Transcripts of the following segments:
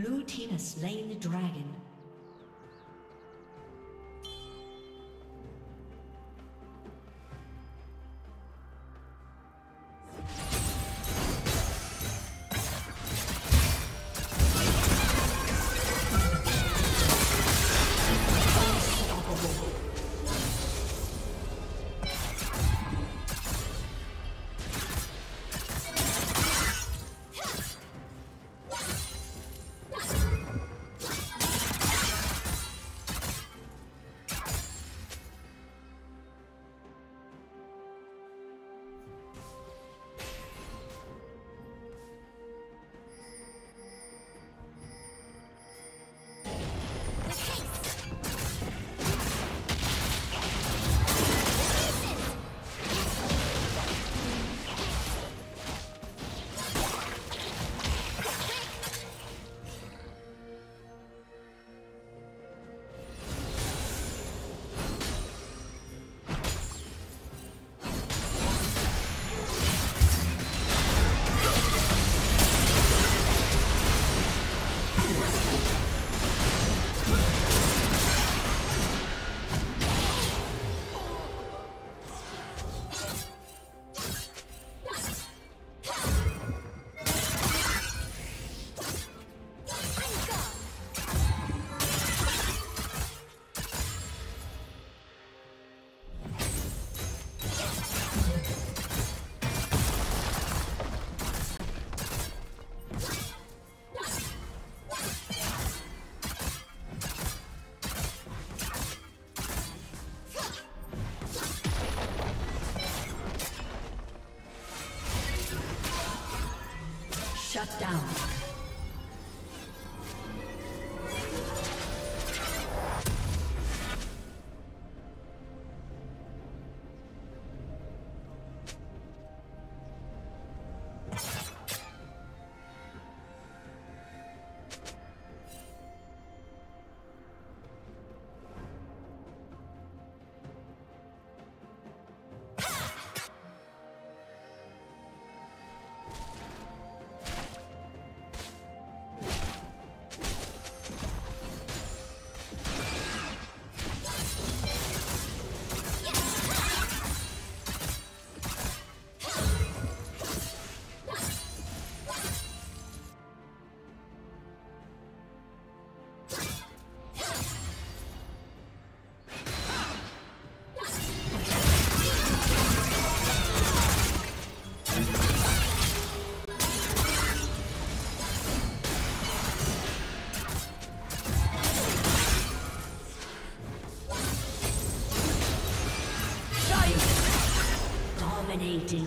Blue team has slain the dragon. Shut down. Dominating.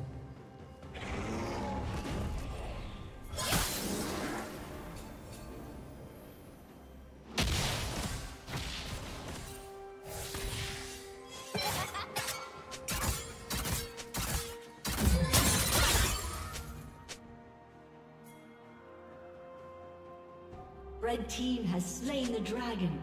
Red team has slain the dragon.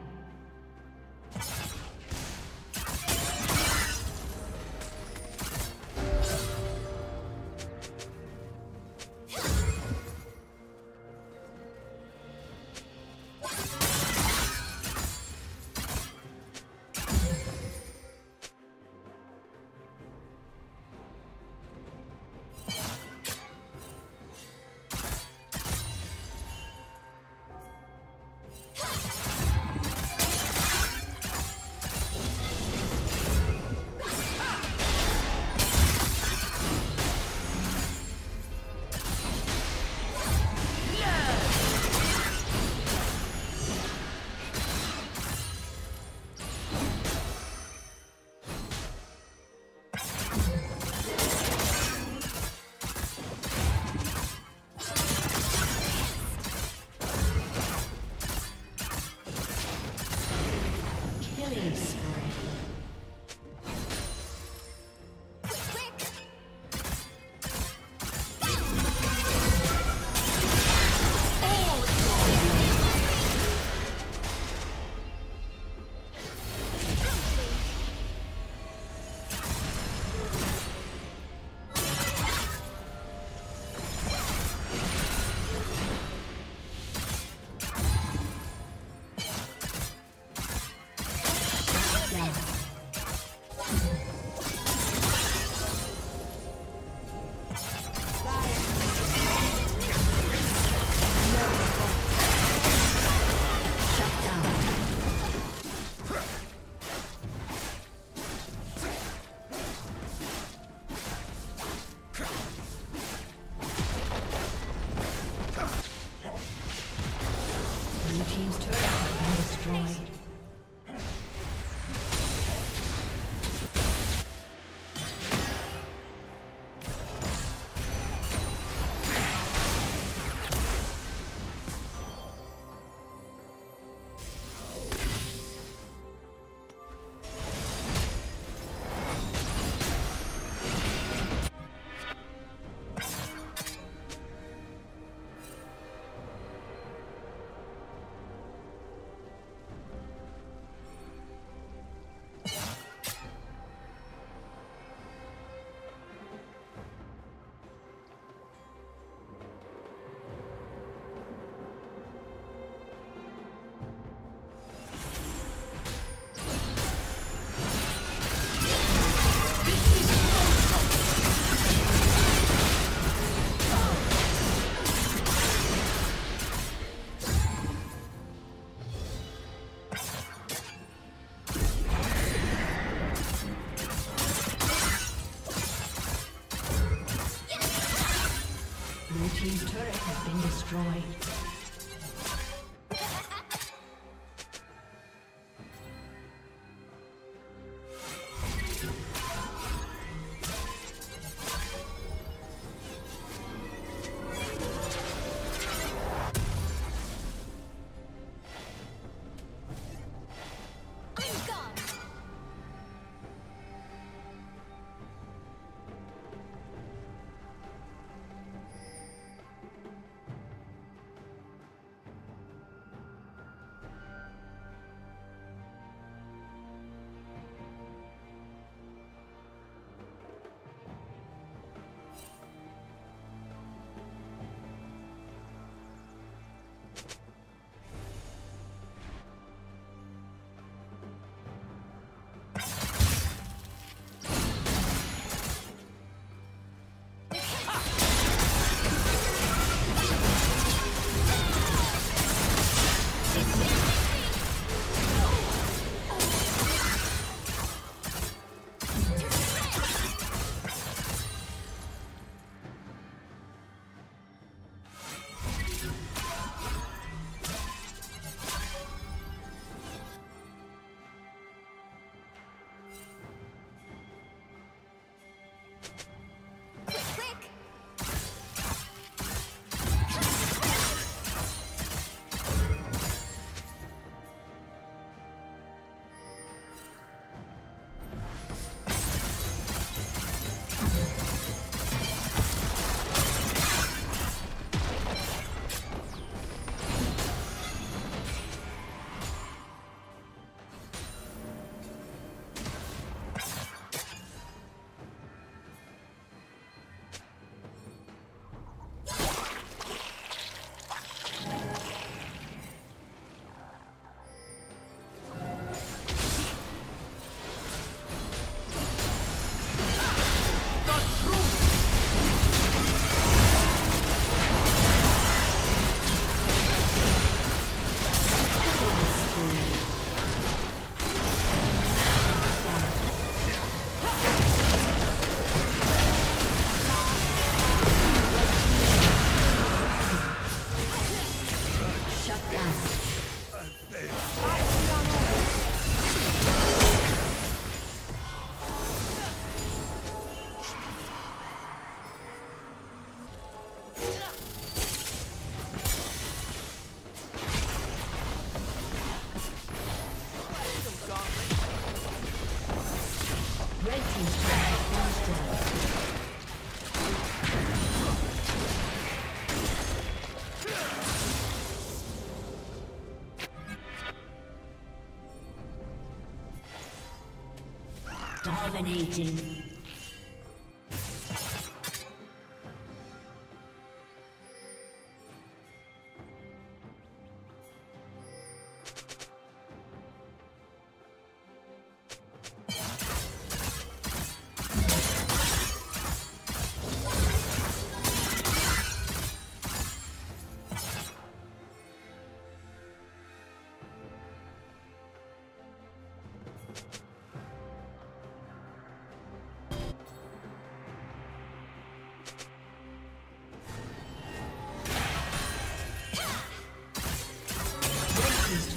Dominating.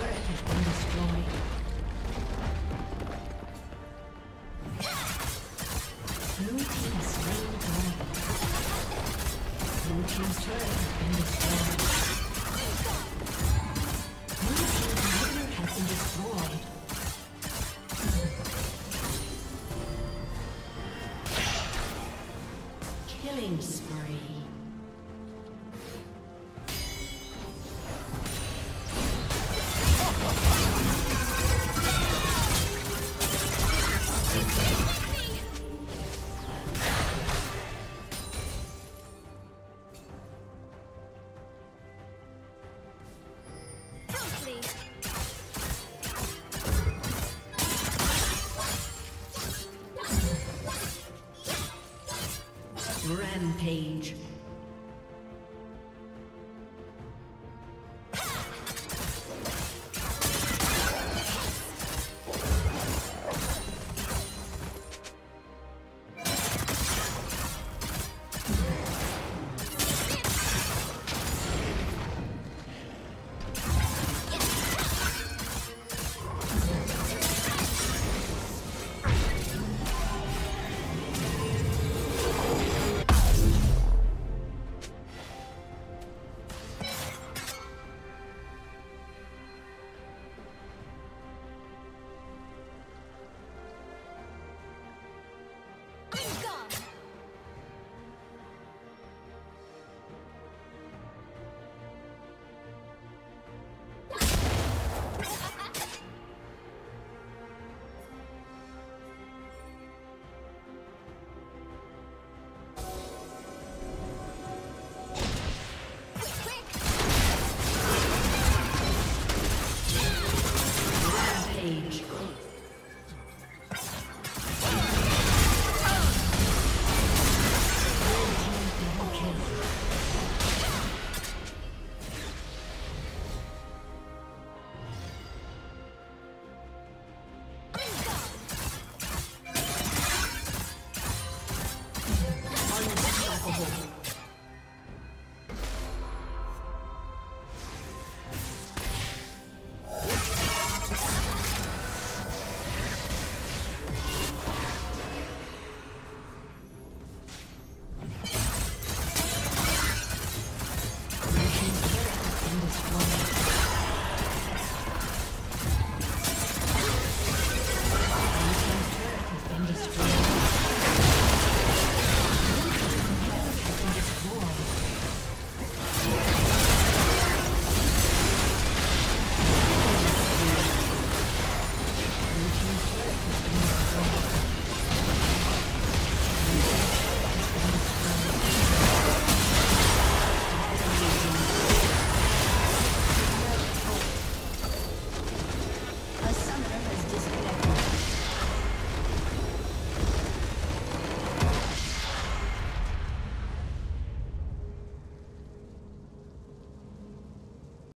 turret has been destroyed. Blue team has slain the dragon. Blue team's turret has been destroyed.